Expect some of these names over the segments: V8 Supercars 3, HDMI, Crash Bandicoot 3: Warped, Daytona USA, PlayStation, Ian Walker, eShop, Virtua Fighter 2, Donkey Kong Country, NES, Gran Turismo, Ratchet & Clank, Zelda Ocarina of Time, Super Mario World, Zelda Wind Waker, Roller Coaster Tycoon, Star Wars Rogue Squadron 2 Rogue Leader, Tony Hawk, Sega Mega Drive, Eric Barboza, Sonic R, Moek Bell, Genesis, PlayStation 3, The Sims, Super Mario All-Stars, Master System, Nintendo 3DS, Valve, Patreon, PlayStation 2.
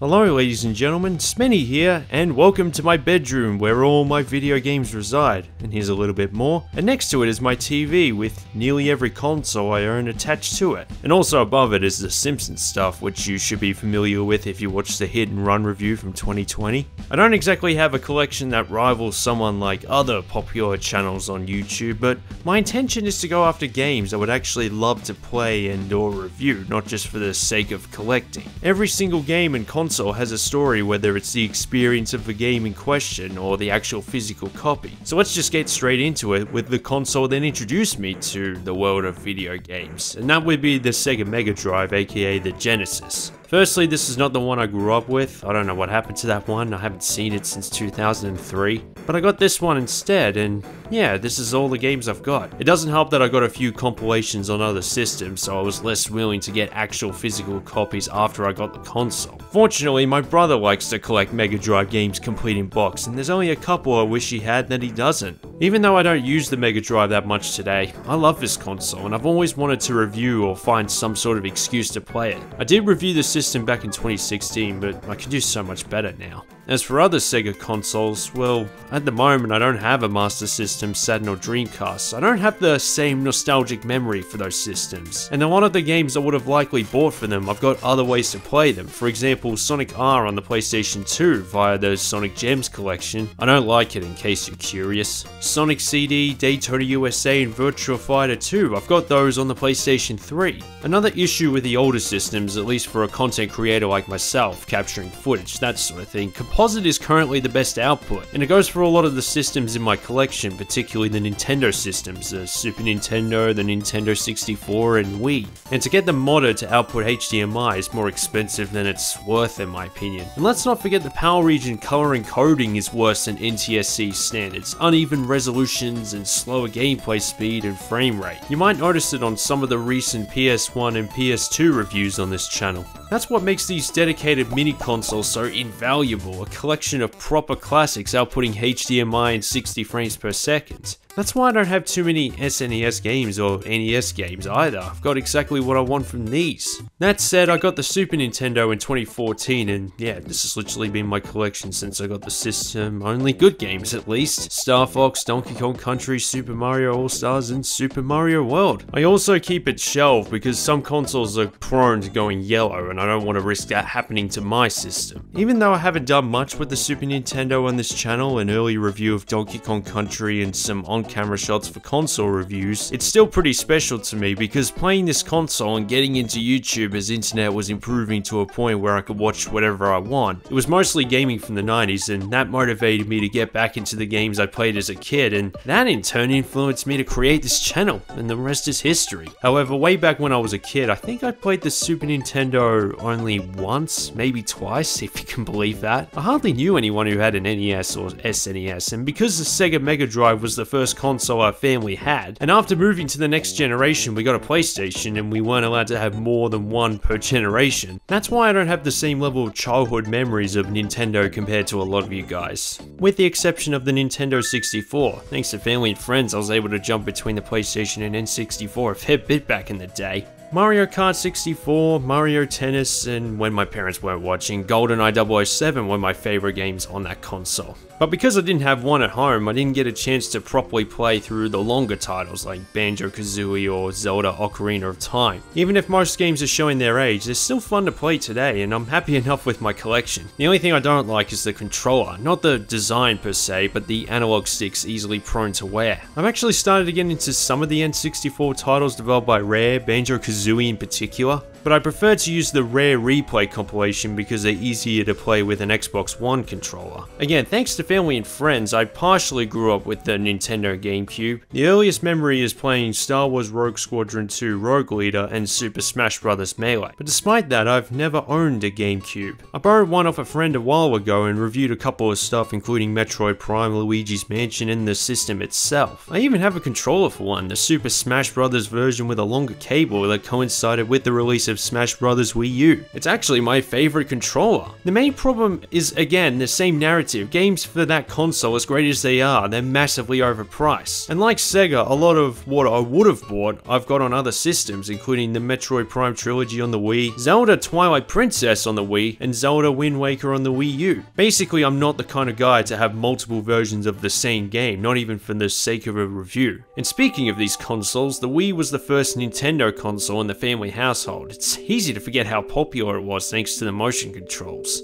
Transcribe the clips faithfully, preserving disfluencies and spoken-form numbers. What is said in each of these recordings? Hello ladies and gentlemen, Smitty here, and welcome to my bedroom where all my video games reside. And here's a little bit more. And next to it is my T V with nearly every console I own attached to it. And also above it is the Simpsons stuff, which you should be familiar with if you watched the Hit and Run review from twenty twenty. I don't exactly have a collection that rivals someone like other popular channels on YouTube, but my intention is to go after games I would actually love to play and or review, not just for the sake of collecting. Every single game and console has a story, whether it's the experience of the game in question or the actual physical copy. So let's just get straight into it with the console that introduced me to the world of video games, and that would be the Sega Mega Drive, aka the Genesis. Firstly, this is not the one I grew up with. I don't know what happened to that one, I haven't seen it since two thousand three. But I got this one instead, and yeah, this is all the games I've got. It doesn't help that I got a few compilations on other systems, so I was less willing to get actual physical copies after I got the console. Fortunately, my brother likes to collect Mega Drive games complete in box, and there's only a couple I wish he had that he doesn't. Even though I don't use the Mega Drive that much today, I love this console, and I've always wanted to review or find some sort of excuse to play it. I did review the system System back in twenty sixteen, but I can do so much better now. As for other Sega consoles, well, at the moment I don't have a Master System, Saturn or Dreamcast, so I don't have the same nostalgic memory for those systems. And a lot of the games I would have likely bought for them, I've got other ways to play them. For example, Sonic R on the PlayStation two via the Sonic Gems collection. I don't like it in case you're curious. Sonic C D, Daytona U S A and Virtua Fighter two, I've got those on the PlayStation three. Another issue with the older systems, at least for a content creator like myself, capturing footage, that sort of thing, composite is currently the best output, and it goes for a lot of the systems in my collection, particularly the Nintendo systems, the Super Nintendo, the Nintendo sixty-four and Wii. And to get the modder to output H D M I is more expensive than it's worth in my opinion. And let's not forget the Power Region color encoding is worse than N T S C standards, uneven resolutions and slower gameplay speed and frame rate. You might notice it on some of the recent P S one and P S two reviews on this channel. That's what makes these dedicated mini consoles so invaluable, a collection of proper classics outputting H D M I and sixty frames per second. That's why I don't have too many S N E S games or N E S games either. I've got exactly what I want from these. That said, I got the Super Nintendo in twenty fourteen, and yeah, this has literally been my collection since I got the system. Only good games at least. Star Fox, Donkey Kong Country, Super Mario All-Stars and Super Mario World. I also keep it shelved because some consoles are prone to going yellow and I don't want to risk that happening to my system. Even though I haven't done much with the Super Nintendo on this channel, an early review of Donkey Kong Country and some on camera shots for console reviews, it's still pretty special to me because playing this console and getting into YouTube as internet was improving to a point where I could watch whatever I want. It was mostly gaming from the nineties, and that motivated me to get back into the games I played as a kid, and that in turn influenced me to create this channel, and the rest is history. However, way back when I was a kid, I think I played the Super Nintendo only once, maybe twice, if you can believe that. I hardly knew anyone who had an N E S or S N E S, and because the Sega Mega Drive was the first console our family had, and after moving to the next generation we got a PlayStation, and we weren't allowed to have more than one per generation. That's why I don't have the same level of childhood memories of Nintendo compared to a lot of you guys. With the exception of the Nintendo sixty-four. Thanks to family and friends I was able to jump between the PlayStation and N sixty-four a fair bit back in the day. Mario Kart sixty-four, Mario Tennis, and when my parents weren't watching, GoldenEye double oh seven were my favorite games on that console. But because I didn't have one at home, I didn't get a chance to properly play through the longer titles like Banjo-Kazooie or Zelda Ocarina of Time. Even if most games are showing their age, they're still fun to play today, and I'm happy enough with my collection. The only thing I don't like is the controller, not the design per se, but the analog sticks easily prone to wear. I've actually started to get into some of the N sixty-four titles developed by Rare, Banjo-Kazooie in particular, but I prefer to use the Rare Replay compilation because they're easier to play with an Xbox One controller. Again, thanks to family and friends, I partially grew up with the Nintendo GameCube. The earliest memory is playing Star Wars Rogue Squadron two Rogue Leader and Super Smash Bros. Melee, but despite that, I've never owned a GameCube. I borrowed one off a friend a while ago and reviewed a couple of stuff including Metroid Prime, Luigi's Mansion and the system itself. I even have a controller for one, the Super Smash Bros. Version with a longer cable that coincided with the release of of Smash Bros. Wii U. It's actually my favorite controller. The main problem is, again, the same narrative. Games for that console, as great as they are, they're massively overpriced. And like Sega, a lot of what I would've bought, I've got on other systems, including the Metroid Prime Trilogy on the Wii, Zelda Twilight Princess on the Wii, and Zelda Wind Waker on the Wii U. Basically, I'm not the kind of guy to have multiple versions of the same game, not even for the sake of a review. And speaking of these consoles, the Wii was the first Nintendo console in the family household. It's easy to forget how popular it was thanks to the motion controls.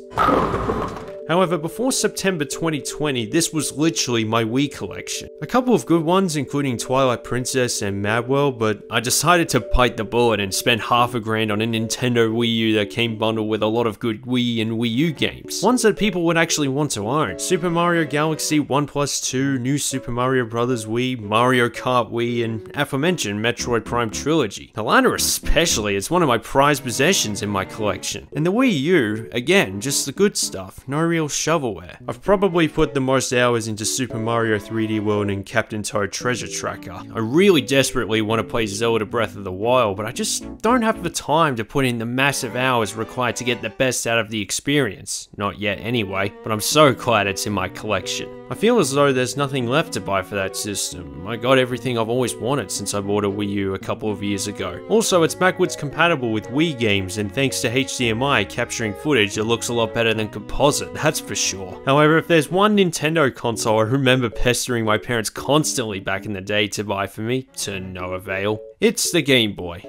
However, before September twenty twenty, this was literally my Wii collection. A couple of good ones, including Twilight Princess and Mad World, but I decided to bite the bullet and spend half a grand on a Nintendo Wii U that came bundled with a lot of good Wii and Wii U games. Ones that people would actually want to own. Super Mario Galaxy one plus two, New Super Mario Bros. Wii, Mario Kart Wii, and aforementioned Metroid Prime Trilogy. The latter especially, it's one of my prized possessions in my collection. And the Wii U, again, just the good stuff. No real shovelware. I've probably put the most hours into Super Mario three D World and Captain Toad Treasure Tracker. I really desperately want to play Zelda Breath of the Wild, but I just don't have the time to put in the massive hours required to get the best out of the experience. Not yet anyway, but I'm so glad it's in my collection. I feel as though there's nothing left to buy for that system. I got everything I've always wanted since I bought a Wii U a couple of years ago. Also, it's backwards compatible with Wii games, and thanks to H D M I capturing footage, it looks a lot better than composite. That's for sure. However, if there's one Nintendo console I remember pestering my parents constantly back in the day to buy for me, to no avail, it's the Game Boy.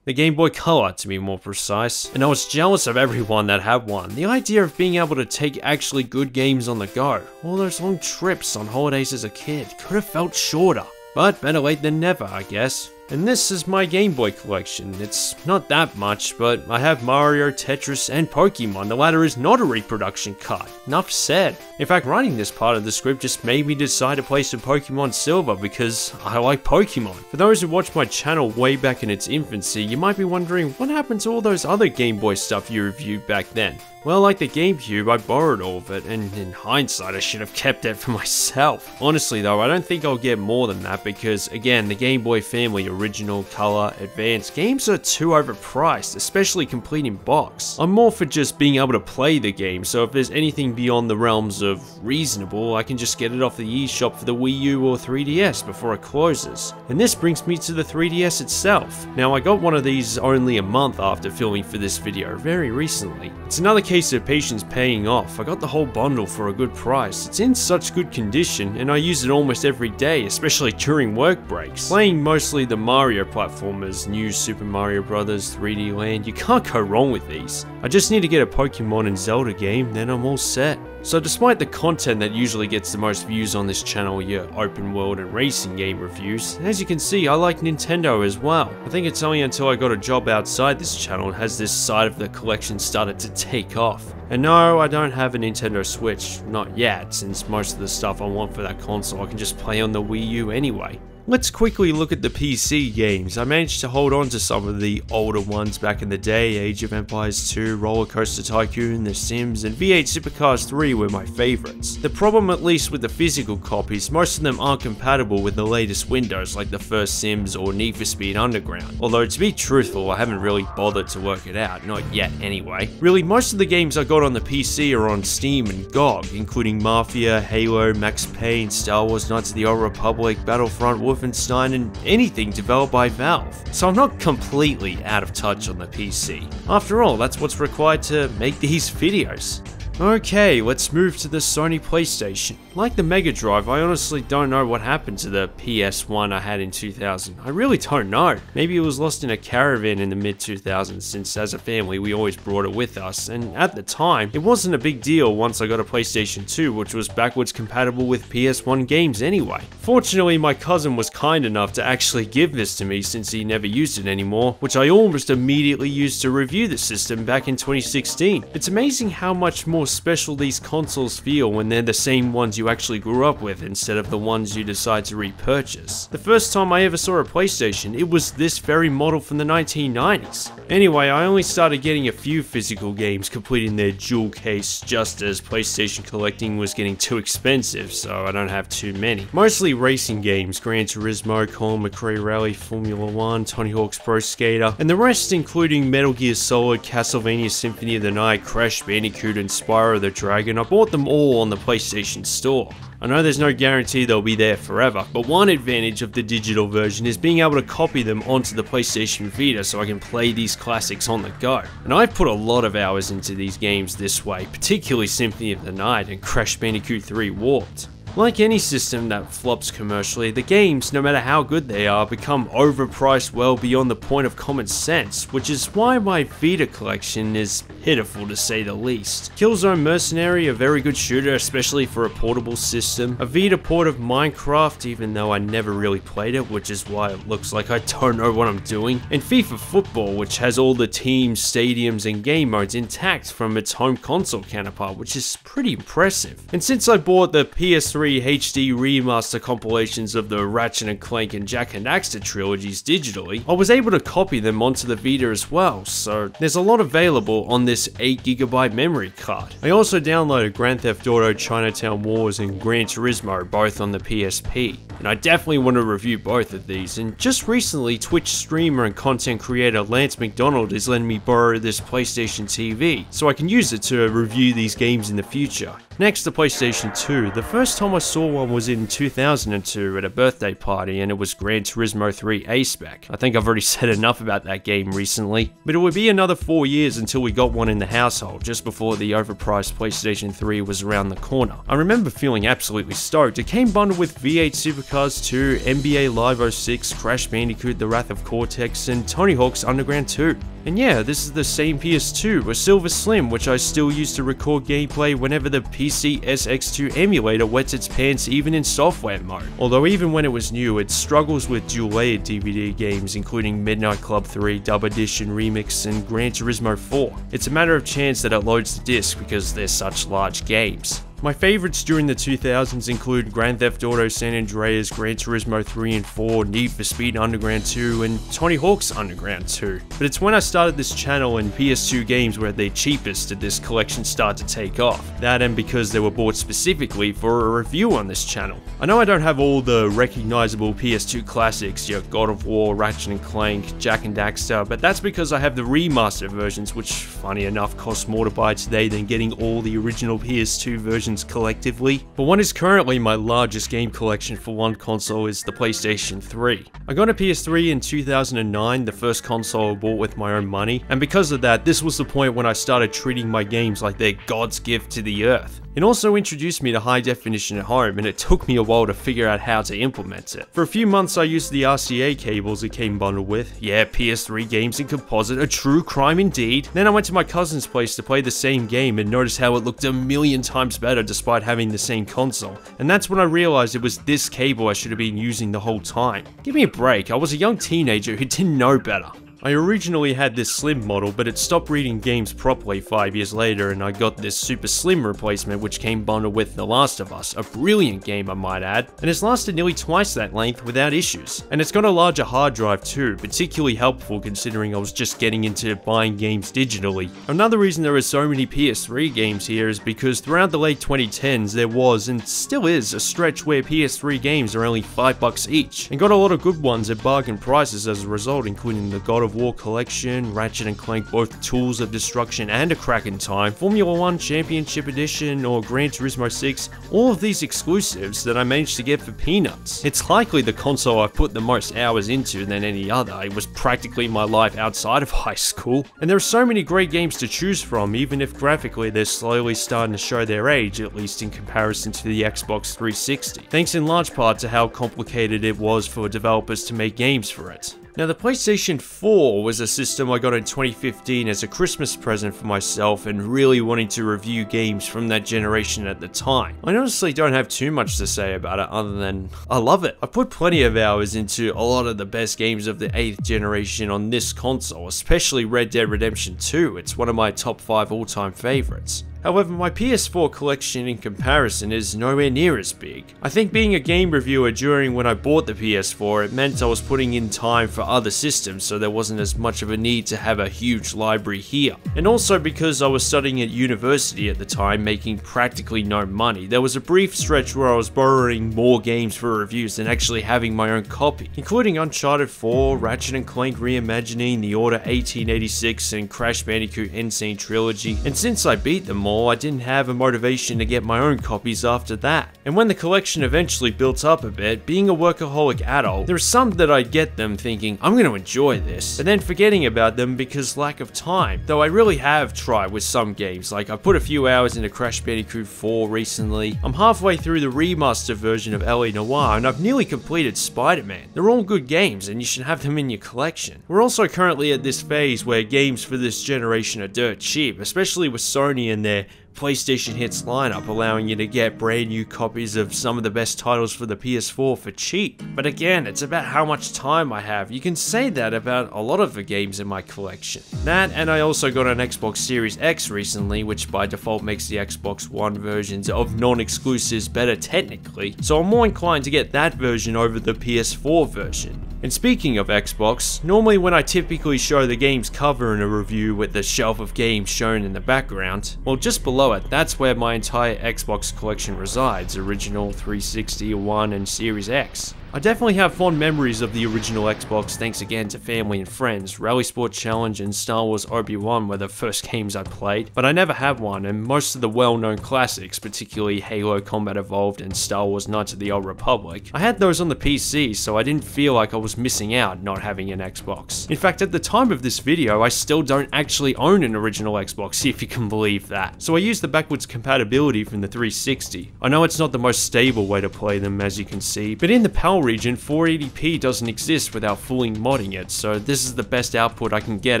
The Game Boy Color, to be more precise, and I was jealous of everyone that had one. The idea of being able to take actually good games on the go, all those long trips on holidays as a kid, could have felt shorter. But better late than never, I guess. And this is my Game Boy collection. It's not that much, but I have Mario, Tetris, and Pokemon. The latter is not a reproduction card. Enough said. In fact, writing this part of the script just made me decide to play some Pokemon Silver because I like Pokemon. For those who watched my channel way back in its infancy, you might be wondering what happened to all those other Game Boy stuff you reviewed back then. Well, like the GameCube, I borrowed all of it, and in hindsight, I should have kept it for myself. Honestly though, I don't think I'll get more than that because, again, the Game Boy family, original, color, advanced, games are too overpriced, especially complete in box. I'm more for just being able to play the game, so if there's anything beyond the realms of reasonable, I can just get it off the eShop for the Wii U or three D S before it closes. And this brings me to the three D S itself. Now, I got one of these only a month after filming for this video, very recently. It's another case of patience paying off. I got the whole bundle for a good price. It's in such good condition, and I use it almost every day, especially during work breaks. Playing mostly the Mario platformers, New Super Mario Bros, three D Land, you can't go wrong with these. I just need to get a Pokemon and Zelda game, then I'm all set. So despite the content that usually gets the most views on this channel, your open world and racing game reviews, as you can see, I like Nintendo as well. I think it's only until I got a job outside this channel has this side of the collection started to take off. And no, I don't have a Nintendo Switch, not yet, since most of the stuff I want for that console I can just play on the Wii U anyway. Let's quickly look at the P C games. I managed to hold on to some of the older ones back in the day. Age of Empires two, Roller Coaster Tycoon, The Sims, and V eight Supercars three were my favorites. The problem, at least with the physical copies, most of them aren't compatible with the latest Windows, like the first Sims or Need for Speed Underground. Although, to be truthful, I haven't really bothered to work it out, not yet anyway. Really, most of the games I got on the P C are on Steam and G O G, including Mafia, Halo, Max Payne, Star Wars Knights of the Old Republic, Battlefront, Wolfenstein, and anything developed by Valve, so I'm not completely out of touch on the P C. After all, that's what's required to make these videos. Okay, let's move to the Sony PlayStation. Like the Mega Drive, I honestly don't know what happened to the P S one I had in two thousand. I really don't know. Maybe it was lost in a caravan in the mid two thousands, since as a family we always brought it with us, and at the time, it wasn't a big deal once I got a PlayStation two, which was backwards compatible with P S one games anyway. Fortunately, my cousin was kind enough to actually give this to me since he never used it anymore, which I almost immediately used to review the system back in twenty sixteen. It's amazing how much more special these consoles feel when they're the same ones you actually grew up with instead of the ones you decide to repurchase. The first time I ever saw a PlayStation, it was this very model from the nineteen nineties. Anyway, I only started getting a few physical games completing their jewel case just as PlayStation collecting was getting too expensive, so I don't have too many. Mostly racing games, Gran Turismo, Colin McRae Rally, Formula One, Tony Hawk's Pro Skater, and the rest including Metal Gear Solid, Castlevania Symphony of the Night, Crash Bandicoot, and Spyro the Dragon. I bought them all on the PlayStation Store. I know there's no guarantee they'll be there forever, but one advantage of the digital version is being able to copy them onto the PlayStation Vita so I can play these classics on the go. And I've put a lot of hours into these games this way, particularly Symphony of the Night and Crash Bandicoot three Warped. Like any system that flops commercially, the games, no matter how good they are, become overpriced well beyond the point of common sense, which is why my Vita collection is pitiful to say the least. Killzone Mercenary, a very good shooter especially for a portable system, a Vita port of Minecraft even though I never really played it, which is why it looks like I don't know what I'm doing, and FIFA Football, which has all the teams, stadiums and game modes intact from its home console counterpart, which is pretty impressive. And since I bought the P S three H D remaster compilations of the Ratchet and Clank and Jak and Daxter trilogies digitally, I was able to copy them onto the Vita as well, so there's a lot available on this eight gigabyte memory card. I also downloaded Grand Theft Auto, Chinatown Wars and Gran Turismo, both on the P S P, and I definitely want to review both of these, and just recently Twitch streamer and content creator Lance McDonald is letting me borrow this PlayStation T V, so I can use it to review these games in the future. Next, the PlayStation two. The first time I saw one was in two thousand two at a birthday party, and it was Gran Turismo three A-Spec. I think I've already said enough about that game recently, but it would be another four years until we got one in the household, just before the overpriced PlayStation three was around the corner. I remember feeling absolutely stoked. It came bundled with V eight Supercars two, N B A Live oh six, Crash Bandicoot The Wrath of Cortex, and Tony Hawk's Underground two. And yeah, this is the same P S two, a Silver Slim, which I still use to record gameplay whenever the P C S X two emulator wets its pants even in software mode. Although even when it was new, it struggles with dual-layered D V D games including Midnight Club three, Dub Edition Remix, and Gran Turismo four. It's a matter of chance that it loads the disc because they're such large games. My favorites during the two thousands include Grand Theft Auto San Andreas, Gran Turismo three and four, Need for Speed Underground two, and Tony Hawk's Underground two. But it's when I started this channel and P S two games were the cheapest did this collection start to take off. That and because they were bought specifically for a review on this channel. I know I don't have all the recognizable P S two classics, your God of War, Ratchet and Clank, Jak and Daxter, but that's because I have the remastered versions, which funny enough cost more to buy today than getting all the original P S two versions collectively. But what is currently my largest game collection for one console is the PlayStation three. I got a P S three in two thousand nine, the first console I bought with my own money, and because of that, this was the point when I started treating my games like they're God's gift to the earth. It also introduced me to high definition at home, and it took me a while to figure out how to implement it. For a few months I used the R C A cables it came bundled with. Yeah, P S three games in composite, a true crime indeed. Then I went to my cousin's place to play the same game and noticed how it looked a million times better despite having the same console. And that's when I realized it was this cable I should have been using the whole time. Give me a break, I was a young teenager who didn't know better. I originally had this slim model, but it stopped reading games properly five years later and I got this super slim replacement which came bundled with The Last of Us, a brilliant game I might add, and it's lasted nearly twice that length without issues. And it's got a larger hard drive too, particularly helpful considering I was just getting into buying games digitally. Another reason there are so many P S three games here is because throughout the late twenty tens there was, and still is, a stretch where P S three games are only five bucks each, and got a lot of good ones at bargain prices as a result, including the God of War collection, Ratchet and Clank both Tools of Destruction and A Crack in Time, Formula One Championship Edition, or Gran Turismo six, all of these exclusives that I managed to get for peanuts. It's likely the console I've put the most hours into than any other. It was practically my life outside of high school, and there are so many great games to choose from, even if graphically they're slowly starting to show their age, at least in comparison to the Xbox three sixty, thanks in large part to how complicated it was for developers to make games for it. Now, the PlayStation four was a system I got in twenty fifteen as a Christmas present for myself, and really wanting to review games from that generation at the time. I honestly don't have too much to say about it other than I love it. I put plenty of hours into a lot of the best games of the eighth generation on this console, especially Red Dead Redemption two. It's one of my top five all-time favorites. However, my P S four collection in comparison is nowhere near as big. I think being a game reviewer during when I bought the P S four, it meant I was putting in time for other systems, so there wasn't as much of a need to have a huge library here. And also because I was studying at university at the time, making practically no money, there was a brief stretch where I was borrowing more games for reviews than actually having my own copy, including Uncharted four, Ratchet and Clank Reimagining, The Order eighteen eighty-six, and Crash Bandicoot Insane Trilogy, and since I beat them all, I didn't have a motivation to get my own copies after that. And when the collection eventually built up a bit, being a workaholic adult, there are some that I'd get them thinking, I'm going to enjoy this, and then forgetting about them because lack of time. Though I really have tried with some games, like I put a few hours into Crash Bandicoot four recently, I'm halfway through the remastered version of L A Noire, and I've nearly completed Spider-Man. They're all good games, and you should have them in your collection. We're also currently at this phase where games for this generation are dirt cheap, especially with Sony and their PlayStation Hits lineup, allowing you to get brand new copies of some of the best titles for the P S four for cheap. But again, it's about how much time I have. You can say that about a lot of the games in my collection. That, and I also got an Xbox Series X recently, which by default makes the Xbox One versions of non-exclusives better technically, so I'm more inclined to get that version over the P S four version. And speaking of Xbox, normally when I typically show the game's cover in a review with the shelf of games shown in the background, well, just below it, that's where my entire Xbox collection resides, original, three sixty, One, and Series X. I definitely have fond memories of the original Xbox thanks again to family and friends. Rally Sport Challenge and Star Wars Obi-Wan were the first games I played, but I never had one, and most of the well-known classics, particularly Halo Combat Evolved and Star Wars Knights of the Old Republic, I had those on the P C, so I didn't feel like I was missing out not having an Xbox. In fact, at the time of this video, I still don't actually own an original Xbox, if you can believe that. So I used the backwards compatibility from the three sixty. I know it's not the most stable way to play them, as you can see, but in the PAL region, four eighty p doesn't exist without fully modding it, so this is the best output I can get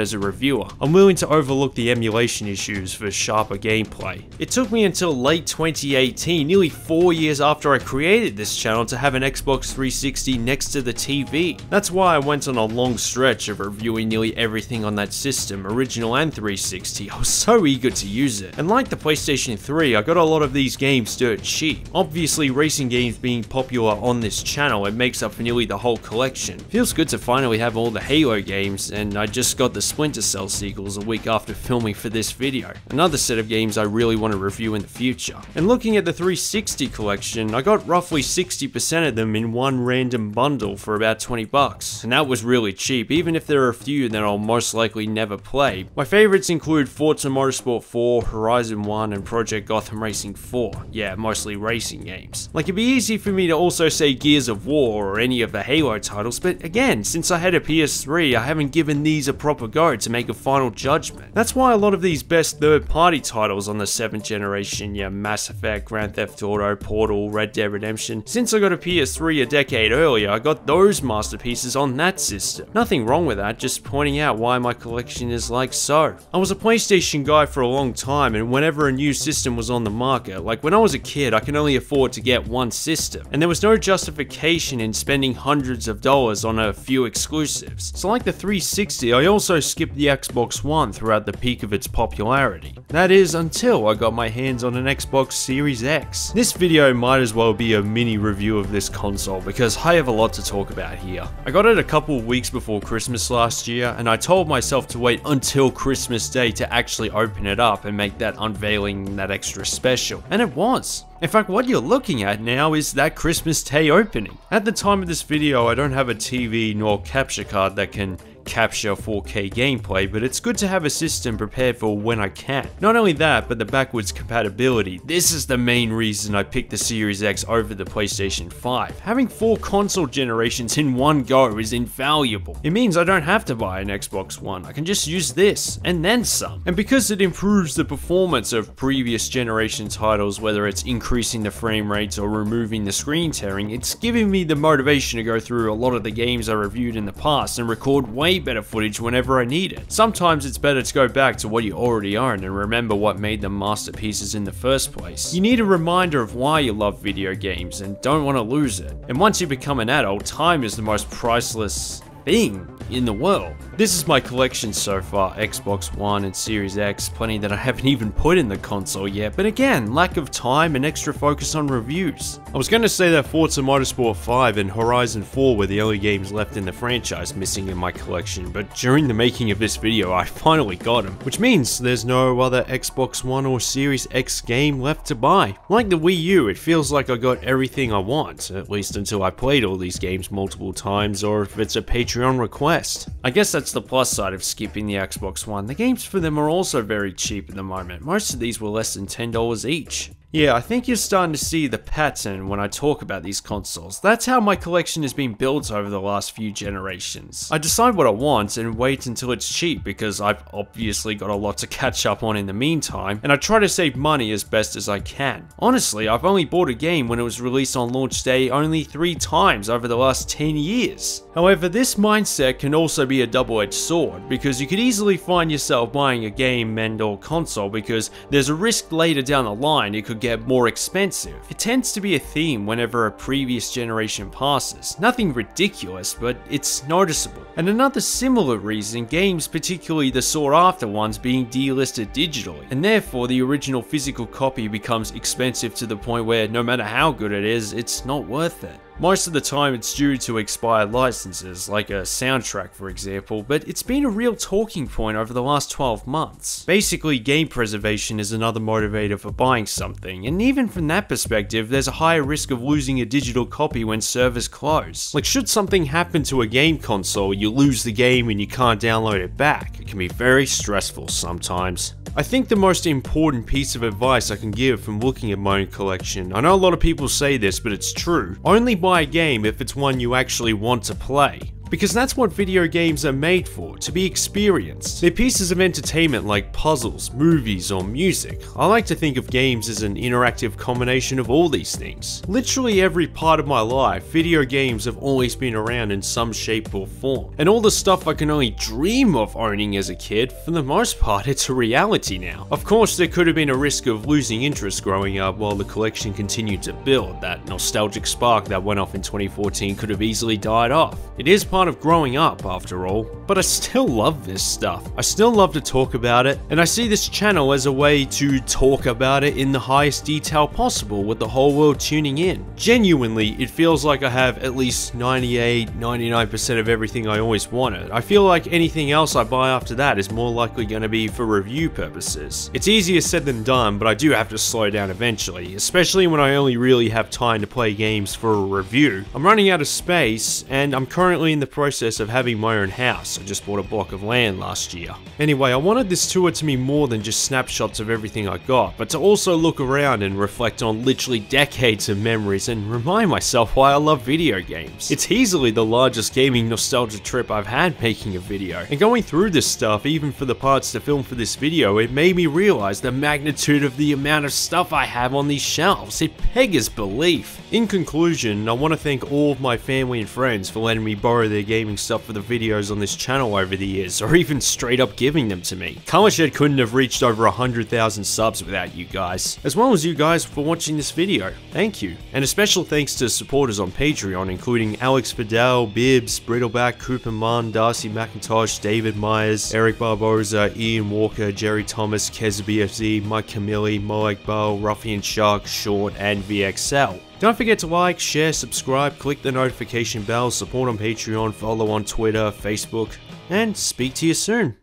as a reviewer. I'm willing to overlook the emulation issues for sharper gameplay. It took me until late twenty eighteen, nearly four years after I created this channel, to have an Xbox three sixty next to the T V. That's why I went on a long stretch of reviewing nearly everything on that system, original and three sixty. I was so eager to use it. And like the PlayStation three, I got a lot of these games dirt cheap. Obviously, racing games being popular on this channel, it makes up for nearly the whole collection. Feels good to finally have all the Halo games, and I just got the Splinter Cell sequels a week after filming for this video. Another set of games I really want to review in the future. And looking at the three sixty collection, I got roughly sixty percent of them in one random bundle for about twenty bucks, and that was really cheap, even if there are a few that I'll most likely never play. My favorites include Forza Motorsport four, Horizon one, and Project Gotham Racing four. Yeah, mostly racing games. Like, it'd be easy for me to also say Gears of War or any of the Halo titles, but again, since I had a P S three, I haven't given these a proper go to make a final judgment. That's why a lot of these best third-party titles on the seventh generation, yeah, Mass Effect, Grand Theft Auto, Portal, Red Dead Redemption, since I got a P S three a decade earlier, I got those masterpieces on that system. Nothing wrong with that, just pointing out why my collection is like so. I was a PlayStation guy for a long time, and whenever a new system was on the market, like when I was a kid, I could only afford to get one system, and there was no justification in spending hundreds of dollars on a few exclusives. So like the three sixty, I also skipped the Xbox One throughout the peak of its popularity. That is, until I got my hands on an Xbox Series X. This video might as well be a mini review of this console, because I have a lot to talk about here. I got it a couple of weeks before Christmas last year, and I told myself to wait until Christmas Day to actually open it up and make that unveiling that extra special. And it was. In fact, what you're looking at now is that Christmas Day opening. At the time of this video, I don't have a T V nor capture card that can capture four K gameplay, but it's good to have a system prepared for when I can. Not only that, but the backwards compatibility. This is the main reason I picked the Series X over the PlayStation five. Having four console generations in one go is invaluable. It means I don't have to buy an Xbox One. I can just use this, and then some. And because it improves the performance of previous generation titles, whether it's increasing the frame rates or removing the screen tearing, it's giving me the motivation to go through a lot of the games I reviewed in the past and record way better footage whenever I need it. Sometimes it's better to go back to what you already own and remember what made them masterpieces in the first place. You need a reminder of why you love video games and don't want to lose it. And once you become an adult, time is the most priceless thing in the world. This is my collection so far, Xbox One and Series X, plenty that I haven't even put in the console yet, but again, lack of time and extra focus on reviews. I was going to say that Forza Motorsport five and Horizon four were the only games left in the franchise missing in my collection, but during the making of this video I finally got them, which means there's no other Xbox One or Series X game left to buy. Like the Wii U, it feels like I got everything I want, at least until I played all these games multiple times or if it's a Patreon request. I guess that's the plus side of skipping the Xbox One, the games for them are also very cheap at the moment, most of these were less than ten dollars each. Yeah, I think you're starting to see the pattern when I talk about these consoles. That's how my collection has been built over the last few generations. I decide what I want and wait until it's cheap because I've obviously got a lot to catch up on in the meantime, and I try to save money as best as I can. Honestly, I've only bought a game when it was released on launch day only three times over the last ten years. However, this mindset can also be a double-edged sword because you could easily find yourself buying a game and or console because there's a risk later down the line it could get more expensive. It tends to be a theme whenever a previous generation passes. Nothing ridiculous, but it's noticeable. And another similar reason, games, particularly the sought-after ones, being delisted digitally, and therefore the original physical copy becomes expensive to the point where no matter how good it is, it's not worth it. Most of the time it's due to expired licenses, like a soundtrack for example, but it's been a real talking point over the last twelve months. Basically, game preservation is another motivator for buying something, and even from that perspective, there's a higher risk of losing a digital copy when servers close. Like, should something happen to a game console, you lose the game and you can't download it back. It can be very stressful sometimes. I think the most important piece of advice I can give from looking at my own collection, I know a lot of people say this, but it's true, only buy a game if it's one you actually want to play. Because that's what video games are made for, to be experienced. They're pieces of entertainment like puzzles, movies, or music. I like to think of games as an interactive combination of all these things. Literally every part of my life, video games have always been around in some shape or form. And all the stuff I can only dream of owning as a kid, for the most part, it's a reality now. Of course, there could have been a risk of losing interest growing up while the collection continued to build. That nostalgic spark that went off in twenty fourteen could have easily died off. It is part of growing up after all, but I still love this stuff. I still love to talk about it, and I see this channel as a way to talk about it in the highest detail possible with the whole world tuning in. Genuinely, it feels like I have at least ninety-eight, ninety-nine percent of everything I always wanted. I feel like anything else I buy after that is more likely going to be for review purposes. It's easier said than done, but I do have to slow down eventually, especially when I only really have time to play games for a review. I'm running out of space, and I'm currently in the process of having my own house. I just bought a block of land last year. Anyway, I wanted this tour to be more than just snapshots of everything I got, but to also look around and reflect on literally decades of memories and remind myself why I love video games. It's easily the largest gaming nostalgia trip I've had making a video, and going through this stuff, even for the parts to film for this video, it made me realize the magnitude of the amount of stuff I have on these shelves. It beggars belief. In conclusion, I want to thank all of my family and friends for letting me borrow their gaming stuff for the videos on this channel over the years, or even straight up giving them to me. Kamarshed couldn't have reached over one hundred thousand subs without you guys, as well as you guys for watching this video. Thank you. And a special thanks to supporters on Patreon, including Alex Fidel, Bibbs, Brittleback, Cooper Munn, Darcy McIntosh, David Myers, Eric Barboza, Ian Walker, Jerry Thomas, KezBFZ, Mike Camilli, Moek Bell, Ruffian Shark, Short, and V X L. Don't forget to like, share, subscribe, click the notification bell, support on Patreon, follow on Twitter, Facebook, and speak to you soon.